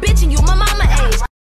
bitch and you my mama.